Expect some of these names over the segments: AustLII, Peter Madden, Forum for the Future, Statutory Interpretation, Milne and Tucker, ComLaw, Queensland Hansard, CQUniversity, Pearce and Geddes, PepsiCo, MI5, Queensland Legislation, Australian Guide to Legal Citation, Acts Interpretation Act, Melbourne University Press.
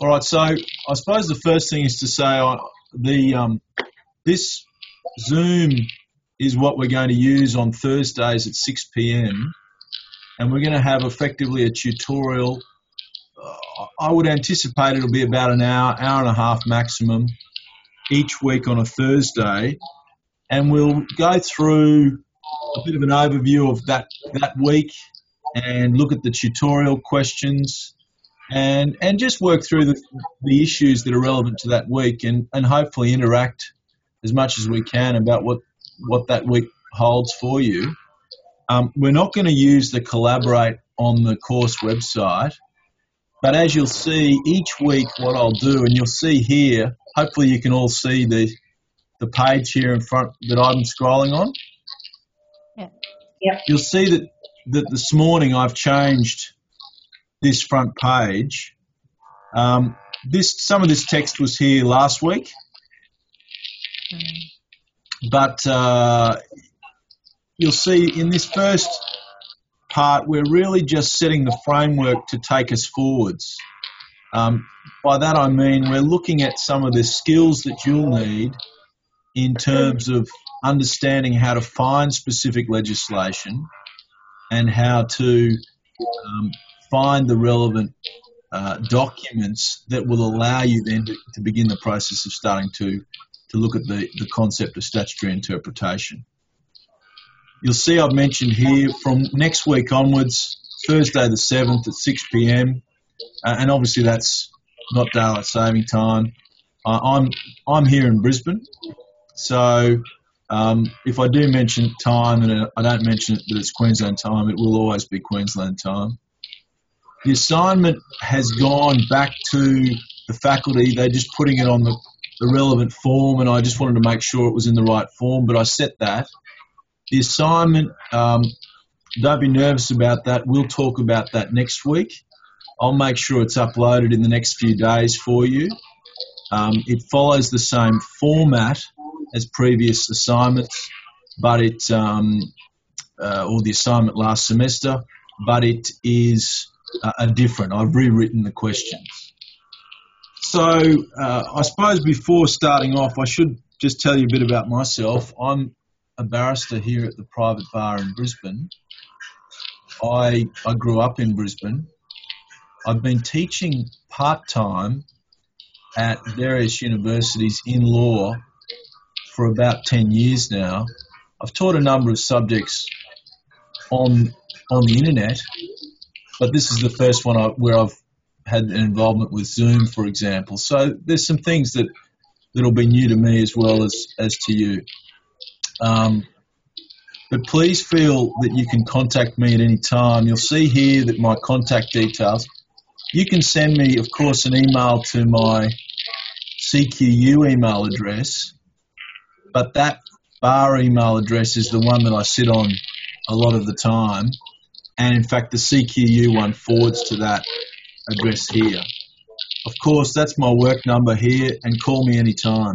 All right, so I suppose the first thing is to say this Zoom is what we're going to use on Thursdays at 6 p.m. and we're going to have effectively a tutorial. I would anticipate it'll be about an hour, hour and a half maximum each week on a Thursday, and we'll go through a bit of an overview of that week and look at the tutorial questions and just work through the issues that are relevant to that week and hopefully interact as much as we can about what that week holds for you. We're not going to use the Collaborate on the course website, but as you'll see each week what I'll do, and you'll see here, hopefully you can all see the page here in front that I'm scrolling on. Yeah. Yep. You'll see that this morning I've changed this front page. Some of this text was here last week, but you'll see in this first part we're really just setting the framework to take us forwards. By that I mean we're looking at some of the skills that you'll need in terms of understanding how to find specific legislation and how to find the relevant documents that will allow you then to begin the process of starting to look at the concept of statutory interpretation. You'll see I've mentioned here from next week onwards, Thursday the 7th at 6 p.m, and obviously that's not daylight saving time. I'm here in Brisbane, so if I do mention time and I don't mention it that it's Queensland time, it will always be Queensland time. The assignment has gone back to the faculty. They're just putting it on the relevant form, and I just wanted to make sure it was in the right form, but I set that. The assignment, don't be nervous about that. We'll talk about that next week. I'll make sure it's uploaded in the next few days for you. It follows the same format as previous assignments, but or the assignment last semester, but it is different. I've rewritten the questions. So I suppose before starting off, I should just tell you a bit about myself. I'm a barrister here at the private bar in Brisbane. I grew up in Brisbane. I've been teaching part-time at various universities in law for about 10 years now. I've taught a number of subjects on the internet, but this is the first one where I've had an involvement with Zoom, for example. So there's some things that'll be new to me as well as to you. But please feel that you can contact me at any time. You'll see here that my contact details. You can send me, of course, an email to my CQU email address, but that bar email address is the one that I sit on a lot of the time, and in fact the CQU one forwards to that address here. Of course, that's my work number here, and call me anytime.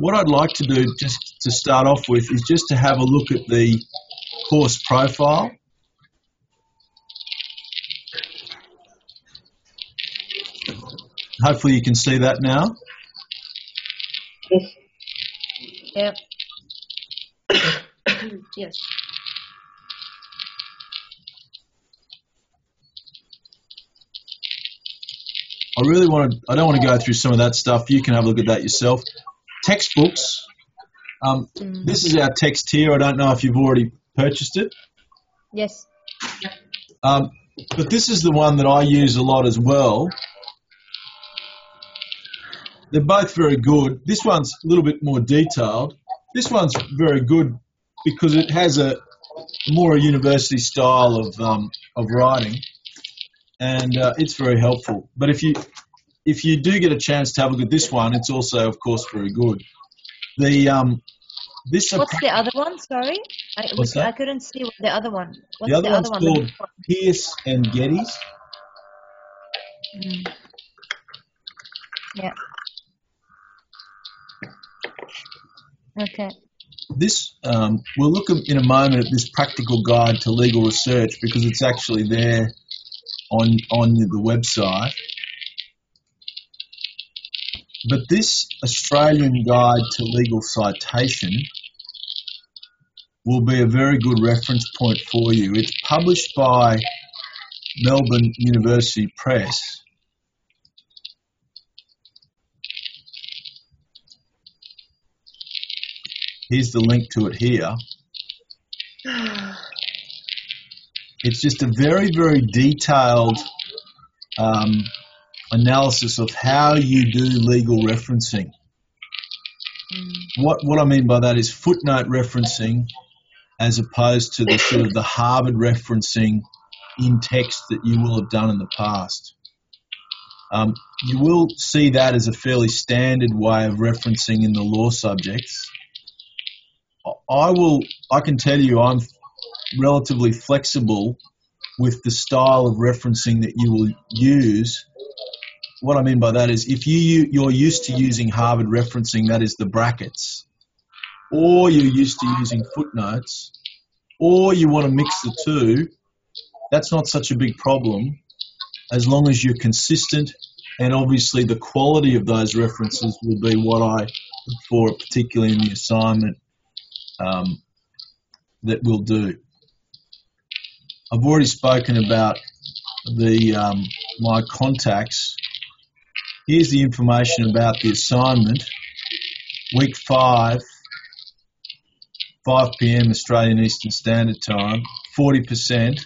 What I'd like to do just to start off with is just to have a look at the course profile. Hopefully you can see that now. Yes. Yep. Yes. I don't want to go through some of that stuff. You can have a look at that yourself. Textbooks. This is our text here. I don't know if you've already purchased it. Yes. But this is the one that I use a lot as well. They're both very good. This one's a little bit more detailed. This one's very good because it has a university style of writing, and it's very helpful. But if you do get a chance to have a look at this one, it's also, of course, very good. What's the other one? Sorry, I couldn't see the other one. What's the other one? Called Pearce and Geddes. Mm. Yeah. Okay. This, we'll look in a moment at this practical guide to legal research because it's actually there on the website. But this Australian Guide to Legal Citation will be a very good reference point for you. It's published by Melbourne University Press. Here's the link to it here. It's just a very, very detailed analysis of how you do legal referencing. What I mean by that is footnote referencing as opposed to the sort of the Harvard referencing in text that you will have done in the past. You will see that as a fairly standard way of referencing in the law subjects. I can tell you I'm relatively flexible with the style of referencing that you will use. What I mean by that is if you're used to using Harvard referencing, that is the brackets, or you're used to using footnotes, or you want to mix the two, that's not such a big problem as long as you're consistent, and obviously the quality of those references will be what I look for, particularly in the assignment that we'll do. I've already spoken about the my contacts. Here's the information about the assignment, week 5, 5 PM Australian Eastern Standard Time, 40%.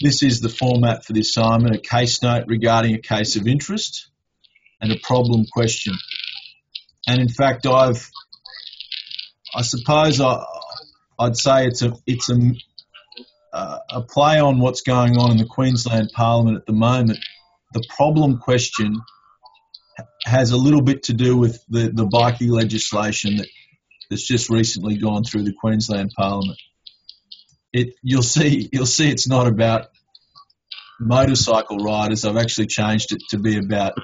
This is the format for the assignment, a case note regarding a case of interest and a problem question. And in fact, I'd say it's a play on what's going on in the Queensland Parliament at the moment. The problem question has a little bit to do with the bikie legislation that's just recently gone through the Queensland Parliament. You'll see it's not about motorcycle riders. I've actually changed it to be about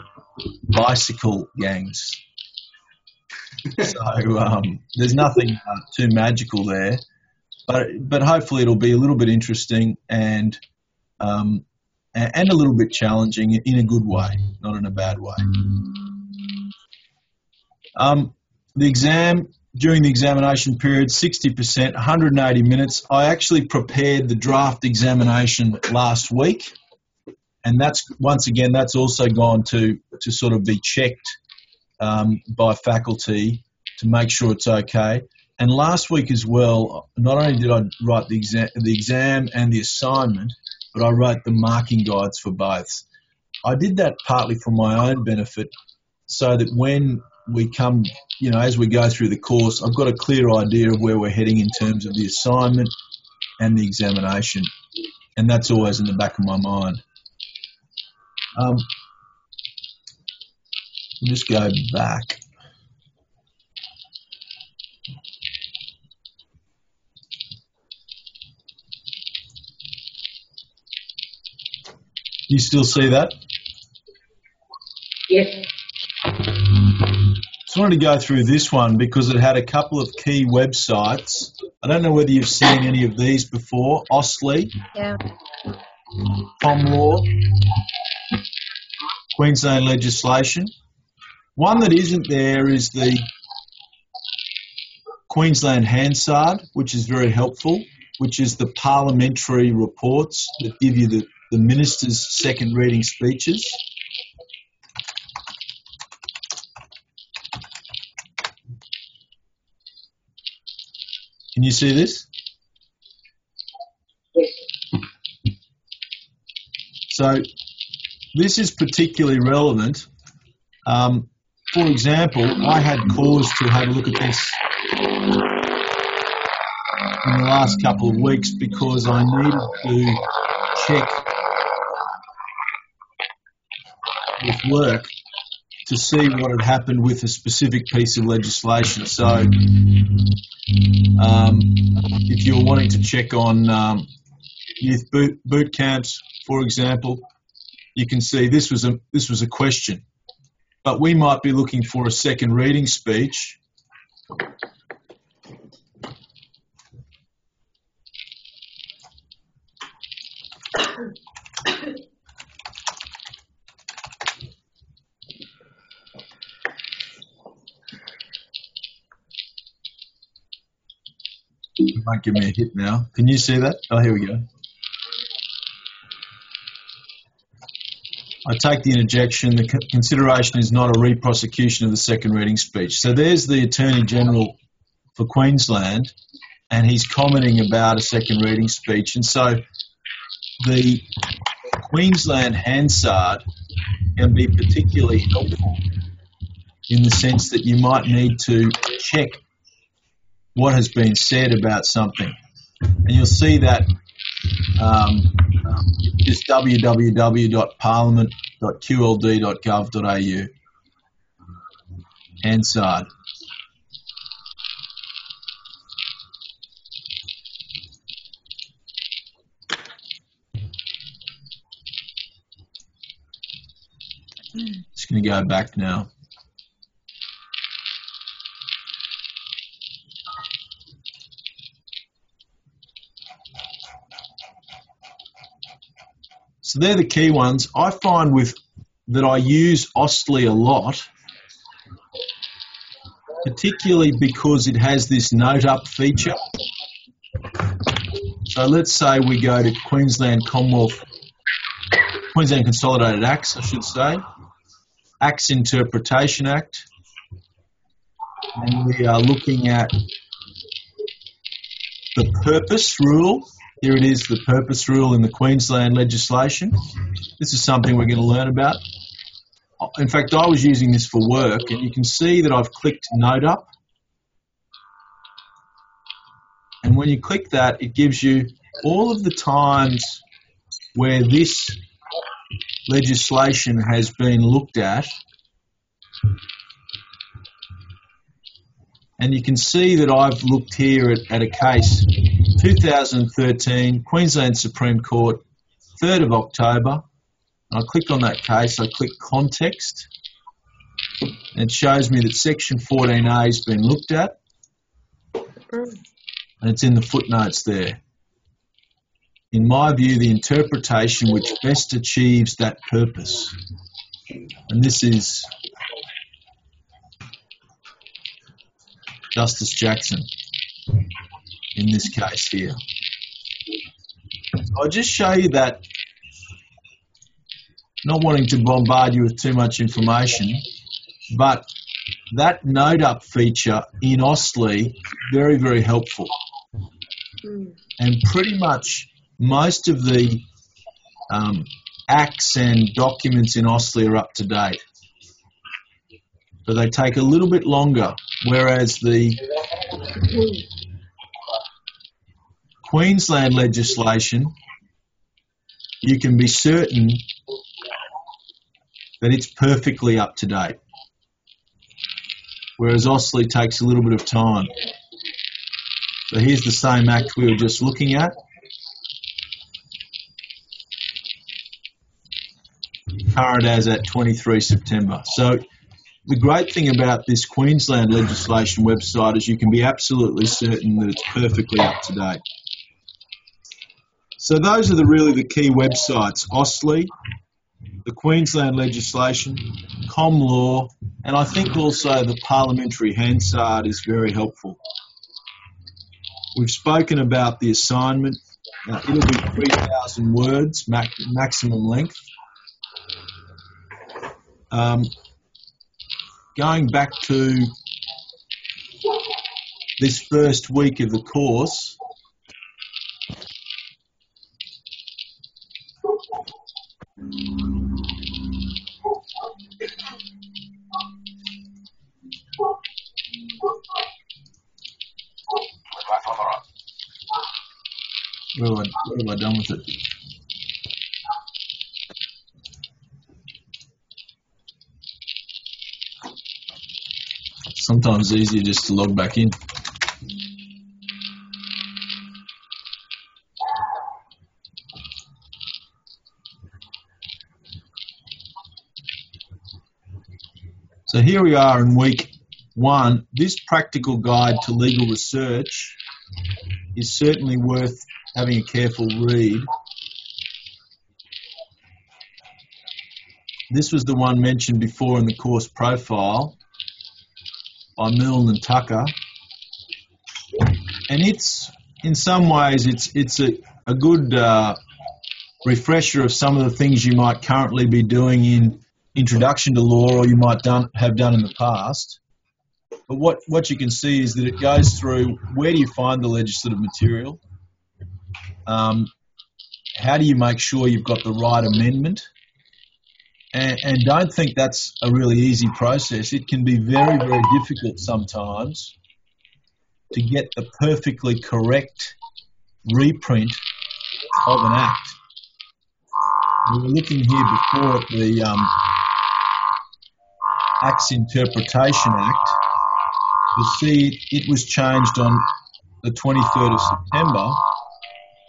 bicycle gangs. So there's nothing too magical there, but hopefully it'll be a little bit interesting and a little bit challenging in a good way, not in a bad way. During the examination period, 60%, 180 minutes. I actually prepared the draft examination last week, and that's also gone to sort of be checked by faculty to make sure it's okay. And last week as well, not only did I write the exam and the assignment, but I wrote the marking guides for both. I did that partly for my own benefit so that when we come, as we go through the course, I've got a clear idea of where we're heading in terms of the assignment and the examination, and that's always in the back of my mind. I'll just go back. You still see that? Yes. Just wanted to go through this one because it had a couple of key websites. I don't know whether you've seen any of these before. AustLII, yeah. ComLaw, Queensland Legislation. One that isn't there is the Queensland Hansard, which is very helpful, which is the parliamentary reports that give you the minister's second reading speeches. Can you see this? Yes. So this is particularly relevant. For example, I had cause to have a look at this in the last couple of weeks because I needed to check with work to see what had happened with a specific piece of legislation. So if you're wanting to check on youth boot camps, for example, you can see this was a question. But we might be looking for a second reading speech You might give me a hit now. Can you see that? Oh, here we go. I take the interjection. The consideration is not a re-prosecution of the second reading speech. So there's the Attorney General for Queensland, and he's commenting about a second reading speech. And so the Queensland Hansard can be particularly helpful in the sense that you might need to check what has been said about something. And you'll see that this www.parliament.qld.gov.au Hansard. Just going to go back now. So they're the key ones. I find with that I use AustLII a lot, particularly because it has this note up feature. So let's say we go to Queensland Consolidated Acts, I should say, Acts Interpretation Act, and we are looking at the purpose rule. Here it is, the purpose rule in the Queensland legislation. This is something we're going to learn about. In fact, I was using this for work, and you can see that I've clicked Note Up. And when you click that, it gives you all of the times where this legislation has been looked at. And you can see that I've looked here at a case, 2013, Queensland Supreme Court, 3rd of October. I click on that case, I click Context, and it shows me that Section 14A has been looked at, and it's in the footnotes there. In my view, the interpretation which best achieves that purpose. And this is Justice Jackson in this case here. I'll just show you that, not wanting to bombard you with too much information, but that note up feature in AustLII, very, very helpful. And pretty much most of the acts and documents in AustLII are up to date. But they take a little bit longer, whereas the Queensland legislation, you can be certain that it's perfectly up to date, whereas AustLII takes a little bit of time. So here's the same act we were just looking at. Current as at 23 September. So the great thing about this Queensland legislation website is you can be absolutely certain that it's perfectly up to date. So those are really the key websites: AustLII, the Queensland legislation, ComLaw, and I think also the Parliamentary Hansard is very helpful. We've spoken about the assignment. Now, it'll be 3,000 words maximum length. Going back to this first week of the course, what have I done with it? Sometimes it's easier just to log back in. So here we are in week one. This practical guide to legal research is certainly worth having a careful read. This was the one mentioned before in the course profile by Milne and Tucker, and it's in some ways it's a good refresher of some of the things you might currently be doing in Introduction to Law, or you might have done in the past. But what you can see is that it goes through where do you find the legislative material, how do you make sure you've got the right amendment. And don't think that's a really easy process. It can be very, very difficult sometimes to get the perfectly correct reprint of an act. We were looking here before at the Acts Interpretation Act. You'll see it was changed on the 23rd of September.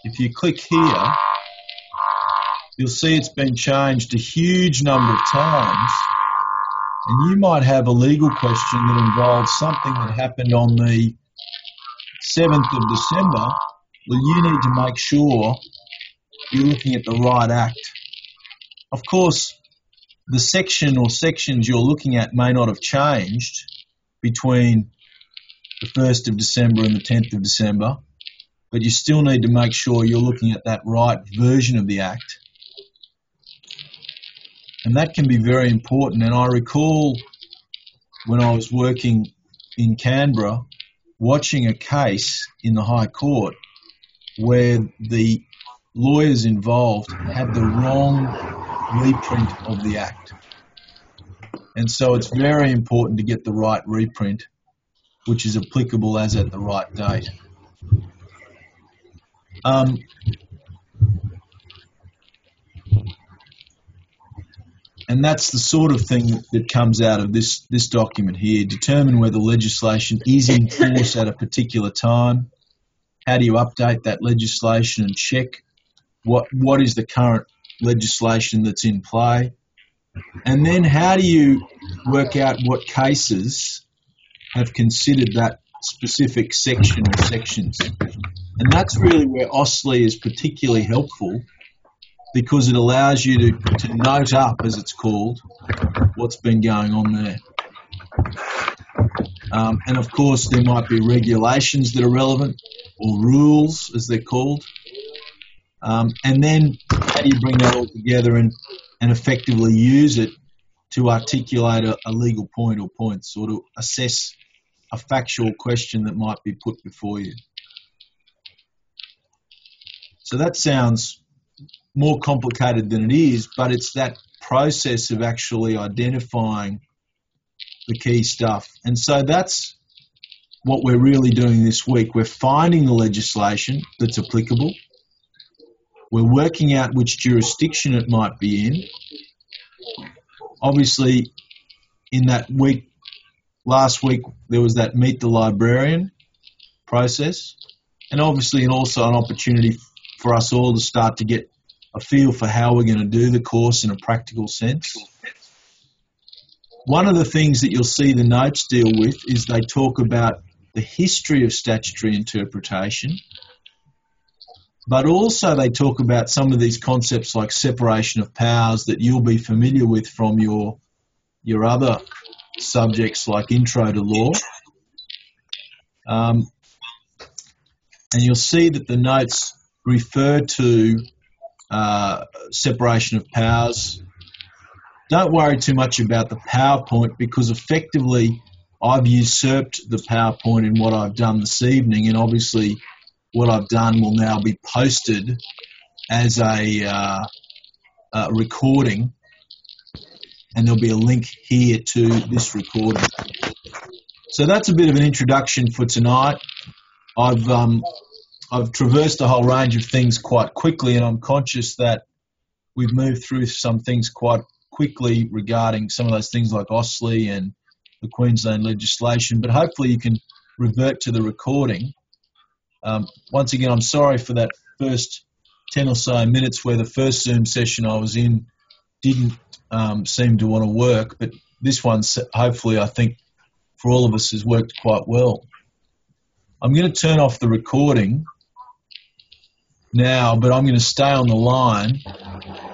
If you click here, you'll see it's been changed a huge number of times, and you might have a legal question that involves something that happened on the 7th of December. Well, you need to make sure you're looking at the right act. Of course, the section or sections you're looking at may not have changed between the 1st of December and the 10th of December, but you still need to make sure you're looking at that right version of the act. And that can be very important. And I recall when I was working in Canberra, watching a case in the High Court where the lawyers involved had the wrong reprint of the Act. And so it's very important to get the right reprint, which is applicable as at the right date. And that's the sort of thing that comes out of this document here. Determine whether legislation is in force at a particular time. How do you update that legislation and check what is the current legislation that's in play? And then how do you work out what cases have considered that specific section or sections? And that's really where AustLII is particularly helpful, because it allows you to note up, as it's called, what's been going on there. And of course, there might be regulations that are relevant, or rules, as they're called. And then how do you bring that all together and effectively use it to articulate a legal point or points, or to assess a factual question that might be put before you. So that sounds more complicated than it is, but it's that process of actually identifying the key stuff. And so that's what we're really doing this week. We're finding the legislation that's applicable. We're working out which jurisdiction it might be in. Obviously, in that week, last week, there was that Meet the Librarian process, and obviously also an opportunity for us all to start to get a feel for how we're going to do the course in a practical sense. One of the things that you'll see the notes deal with is they talk about the history of statutory interpretation, but also they talk about some of these concepts like separation of powers that you'll be familiar with from your other subjects like Intro to Law. And you'll see that the notes refer to separation of powers. Don't worry too much about the PowerPoint, because effectively I've usurped the PowerPoint in what I've done this evening, and obviously what I've done will now be posted as a recording, and there'll be a link here to this recording. So that's a bit of an introduction for tonight. I've traversed a whole range of things quite quickly, and I'm conscious that we've moved through some things quite quickly regarding some of those things like AustLII and the Queensland legislation, but hopefully you can revert to the recording. Once again, I'm sorry for that first 10 or so minutes where the first Zoom session I was in didn't seem to want to work, but this one hopefully, I think, for all of us has worked quite well. I'm going to turn off the recording now, but I'm going to stay on the line